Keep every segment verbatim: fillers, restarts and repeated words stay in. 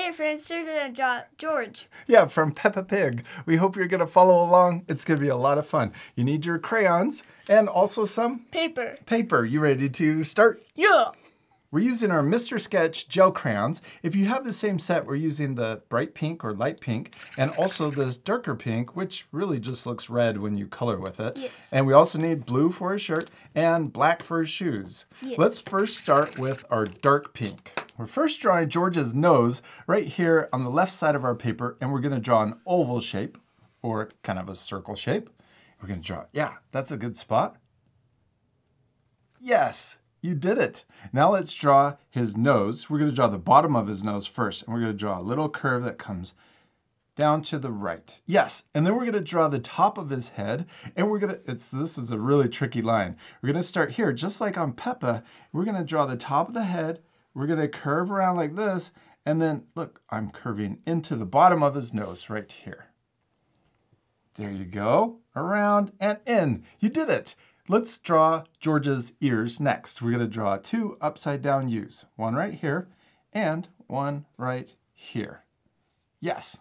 Hey friends, Sergio and George. Yeah, from Peppa Pig. We hope you're going to follow along. It's going to be a lot of fun. You need your crayons and also some... Paper. Paper. You ready to start? Yeah. We're using our Mister Sketch gel crayons. If you have the same set, we're using the bright pink or light pink and also this darker pink, which really just looks red when you color with it. Yes. And we also need blue for his shirt and black for his shoes. Yes. Let's first start with our dark pink. We're first drawing George's nose right here on the left side of our paper, and we're gonna draw an oval shape or kind of a circle shape. We're gonna draw, yeah, that's a good spot. Yes. You did it. Now let's draw his nose. We're going to draw the bottom of his nose first, and we're going to draw a little curve that comes down to the right. Yes, and then we're going to draw the top of his head, and we're going to, it's, this is a really tricky line. We're going to start here, just like on Peppa. We're going to draw the top of the head, we're going to curve around like this, and then, look, I'm curving into the bottom of his nose right here. There you go, around and in. You did it. Let's draw George's ears next. We're going to draw two upside down U's. One right here and one right here. Yes.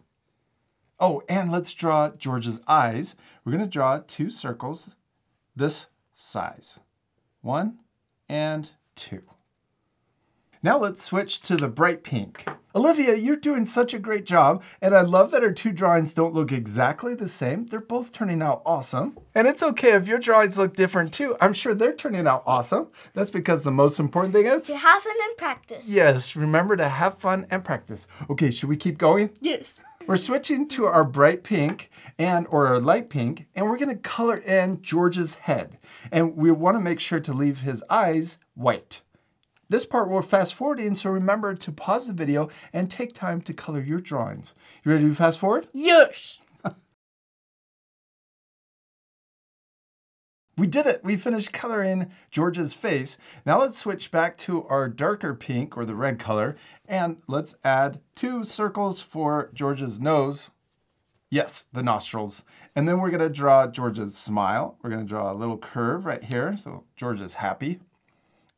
Oh, and let's draw George's eyes. We're going to draw two circles this size. One and two. Now let's switch to the bright pink. Olivia, you're doing such a great job, and I love that our two drawings don't look exactly the same. They're both turning out awesome. And it's okay if your drawings look different too. I'm sure they're turning out awesome. That's because the most important thing is... to have fun and practice. Yes, remember to have fun and practice. Okay, should we keep going? Yes. We're switching to our bright pink and or our light pink, and we're gonna color in George's head. And we wanna make sure to leave his eyes white. This part we're fast forwarding, so remember to pause the video and take time to color your drawings. You ready to fast forward? Yes! We did it! We finished coloring George's face. Now let's switch back to our darker pink, or the red color, and let's add two circles for George's nose. Yes, the nostrils. And then we're gonna draw George's smile. We're gonna draw a little curve right here, so George is happy.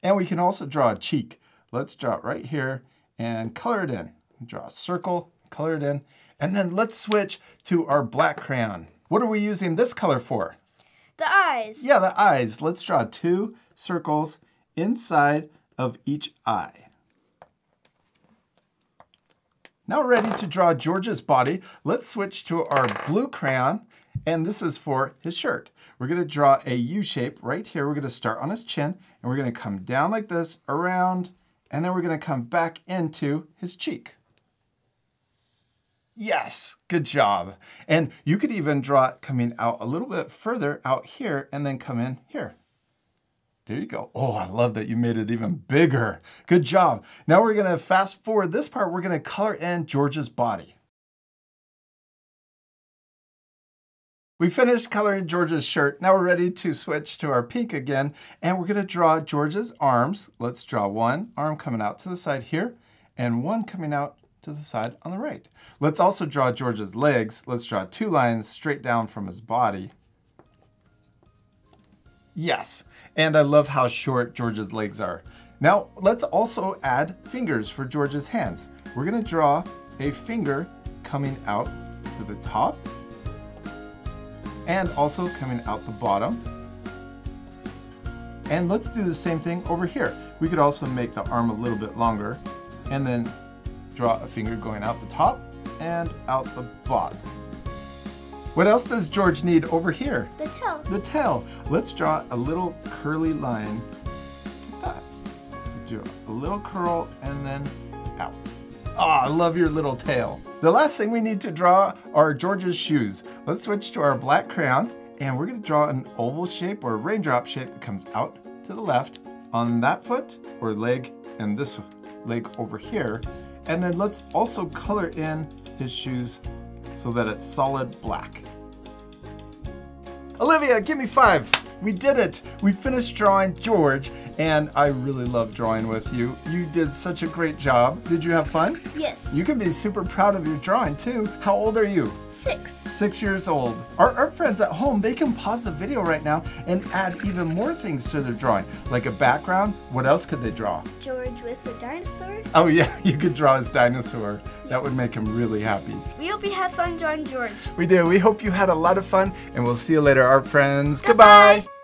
And we can also draw a cheek. Let's draw it right here and color it in. Draw a circle, color it in, and then let's switch to our black crayon. What are we using this color for? The eyes. Yeah, the eyes. Let's draw two circles inside of each eye. Now we're ready to draw George's body. Let's switch to our blue crayon, and this is for his shirt. We're gonna draw a U shape right here. We're gonna start on his chin, and we're gonna come down like this, around, and then we're gonna come back into his cheek. Yes, good job. And you could even draw it coming out a little bit further out here and then come in here. There you go. Oh, I love that you made it even bigger. Good job. Now we're gonna fast forward this part. We're gonna color in George's body. We finished coloring George's shirt. Now we're ready to switch to our pink again, and we're gonna draw George's arms. Let's draw one arm coming out to the side here and one coming out to the side on the right. Let's also draw George's legs. Let's draw two lines straight down from his body. Yes, and I love how short George's legs are. Now let's also add fingers for George's hands. We're gonna draw a finger coming out to the top and also coming out the bottom. And let's do the same thing over here. We could also make the arm a little bit longer and then draw a finger going out the top and out the bottom. What else does George need over here? The tail. The tail. Let's draw a little curly line like that. So do a little curl and then out. Ah, oh, I love your little tail. The last thing we need to draw are George's shoes. Let's switch to our black crayon, and we're gonna draw an oval shape or raindrop shape that comes out to the left on that foot or leg and this leg over here. And then let's also color in his shoes so that it's solid black. Olivia, give me five. We did it. We finished drawing George and I really love drawing with you. You did such a great job. Did you have fun? Yes. You can be super proud of your drawing too. How old are you? Six. Six years old. Our art friends at home, they can pause the video right now and add even more things to their drawing, like a background. What else could they draw? George with a dinosaur. Oh yeah, you could draw his dinosaur. Yeah. That would make him really happy. We hope you had fun drawing George. We do. We hope you had a lot of fun, and we'll see you later, art friends. Goodbye. Goodbye.